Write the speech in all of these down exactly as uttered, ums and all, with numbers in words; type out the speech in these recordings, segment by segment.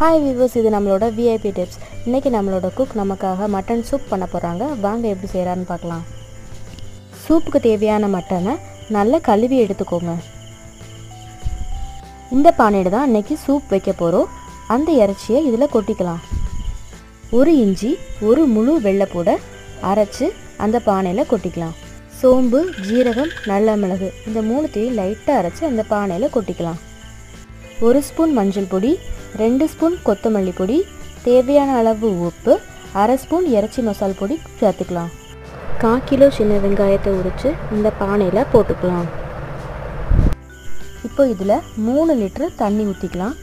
High viewers இது நம்மளோட V I P tips இன்னைக்கு நம்மளோட குக் நமக்காக மட்டன் சூப் பண்ணப் போறாங்க வாங்க எப்படி செய்யறான்னு பார்க்கலாம் சூப்புக்கு தேவையான மட்டனை நல்லா கழுவி எடுத்துக்கோங்க இந்த பானையில தான் இன்னைக்கு சூப் வைக்க போறோம் அந்த இறைச்சியை இதல கொட்டிக்கலாம் ஒரு இஞ்சி ஒரு முழு வெள்ளை பூட அரைச்சு அந்த பானையில கொட்டிக்கலாம் சோம்பு ஜீரகம் நல்ல மிளகு இந்த மூணுத்தையும் லைட்டா அரைச்சு அந்த பானையில கொட்டிக்கலாம் ஒரு ஸ்பூன் மஞ்சள் பொடி दो ஸ்பூன் கொத்தமல்லி பொடி தேவையான அளவு உப்பு आधा ஸ்பூன் இறைச்சி மசால் பொடி சேர்த்துக்கலாம் आधा கிலோ சின்ன வெங்காயத்தை உரிச்சு இந்த பானையில போட்டுக்கலாம் இப்போ இதுல तीन லிட்டர் தண்ணி ஊத்திக்கலாம்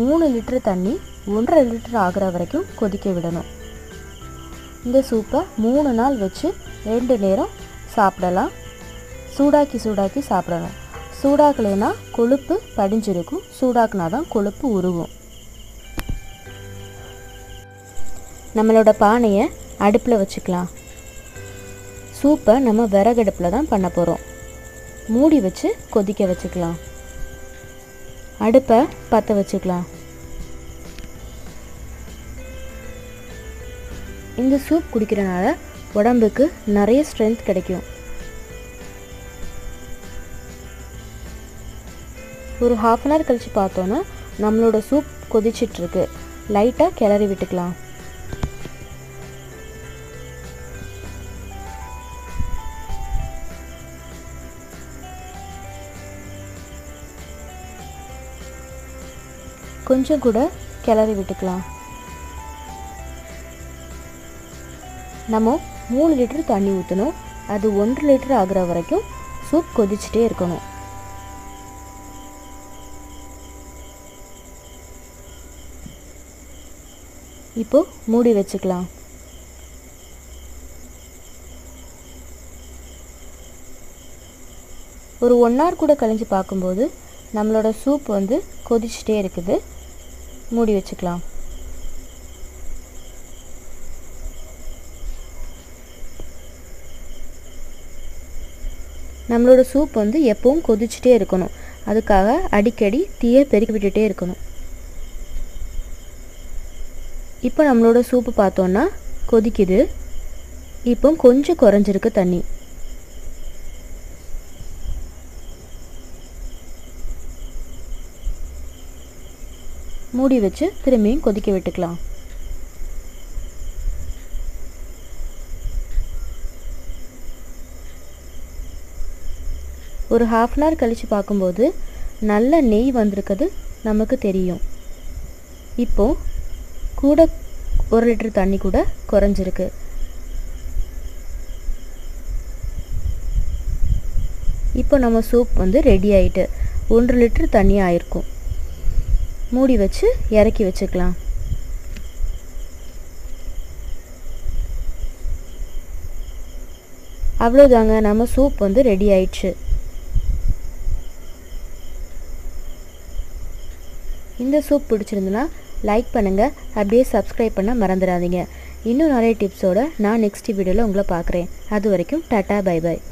तीन லிட்டர் தண்ணி एक दशमलव पाँच லிட்டர் ஆகுற வரைக்கும் கொதிக்க விடணும் இந்த சூப்பை तीन நாள் வச்சு ரெண்டு நேரம் சாப்பிடலாம் சூடாக்கி சூடாக்கி சாப்பிடலாம் சூடாக்கலனா கொழுப்பு படிஞ்சிருக்கும் சூடாக்குனாதான் கொழுப்பு உருகும் நம்மளோட பானையை அடுப்புல வச்சுக்கலாம் சூப்பை நம்ம விறகு அடுப்புல தான் பண்ண போறோம் மூடி வச்சு கொதிக்க வச்சுக்கலாம் அடுப்பை பத்த வச்சுக்கலாம் இந்த சூப் குடிக்கிறனால உடம்புக்கு நிறைய ஸ்ட்ரெngth கிடைக்கும் और हाफ एन आवर कल पाता नम्बर सूप कोदिच्चिट्टु लाइटा किलरी विट्टुक्कलाम कोंजम कूड किलरी विट्टुक्कलाम नम्म तीन लीटर तण्णी ऊत्तणुम अदु एक लीटर आगुर वरैक्कुम सूप कोदिच्चिट्टे इरुक्कणुम இப்போ மூடி வெச்சுக்கலாம் ஒரு एक ஹவர் கூட கழிஞ்சு பாக்கும்போது நம்மளோட சூப் வந்து கொதிச்சிட்டே இருக்குது மூடி வெச்சுக்கலாம் நம்மளோட சூப் வந்து எப்பவும் கொதிச்சிட்டே இருக்கணும் அதுக்காக அடிக்கடி தீயை பெருக்கி விட்டுட்டே இருக்கணும் இப்போ நம்மளோட சூப் பார்த்தோம்னா கொதிக்குது இப்போ கொஞ்சம் குறஞ்சிருக்கு தண்ணி மூடி வச்சு திரும்பியும் கொதிக்க விட்டுக்கலாம் ஒரு half an hour கழிச்சு பாக்கும்போது நல்ல நெய் வந்திருக்குது நமக்கு தெரியும் இப்போ कूड़ और लिटर तण्णी कूड़ कुरंजिरुक्कु इप्पो नम्म सूप वंदु रेडी आयिट्टु एक लिटर तण्णी आयिरुक्कुम मूडी वच्चु इरक्की वेच्चुक्कलाम अव्वलुदांगा नम्म सूप वंदु रेडी आयिट्टु इंद सूप पिडिचिरुंदुना लाइक पन्नुंगा अप्पडिये सब्सक्राइब पन्ना मरंदराधींगा इन्नुम नरिया टिप्सोड ना नेक्स्ट वीडियोला उंगला पाक्कुरेन अदु वरैक्कुम टाटा बाय बाय।